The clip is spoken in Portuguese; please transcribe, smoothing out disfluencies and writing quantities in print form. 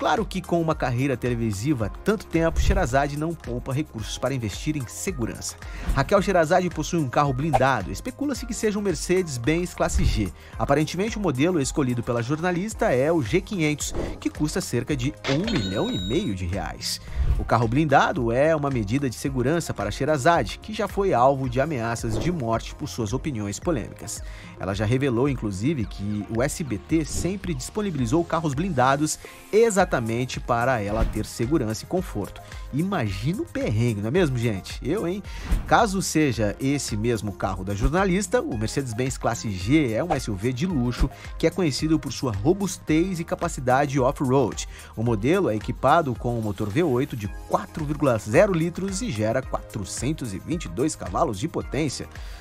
Claro que com uma carreira televisiva há tanto tempo, Sheherazade não poupa recursos para investir em segurança. Rachel Sheherazade possui um carro blindado, especula-se que seja um Mercedes-Benz classe G. Aparentemente o modelo escolhido pela jornalista é o G500, que custa cerca de R$1,5 milhão. O carro blindado é uma medida de segurança para Sheherazade, que já foi alvo de ameaças de morte por suas opiniões polêmicas. Ela já revelou, inclusive, que o SBT sempre disponibilizou carros blindados exatamente para ela ter segurança e conforto. Imagina o perrengue, não é mesmo, gente? Eu, hein? Caso seja esse mesmo carro da jornalista, o Mercedes-Benz Classe G é um SUV de luxo que é conhecido por sua robustez e capacidade off-road. O modelo é equipado com um motor V8 de 4,0 litros e gera 422 cavalos de potência.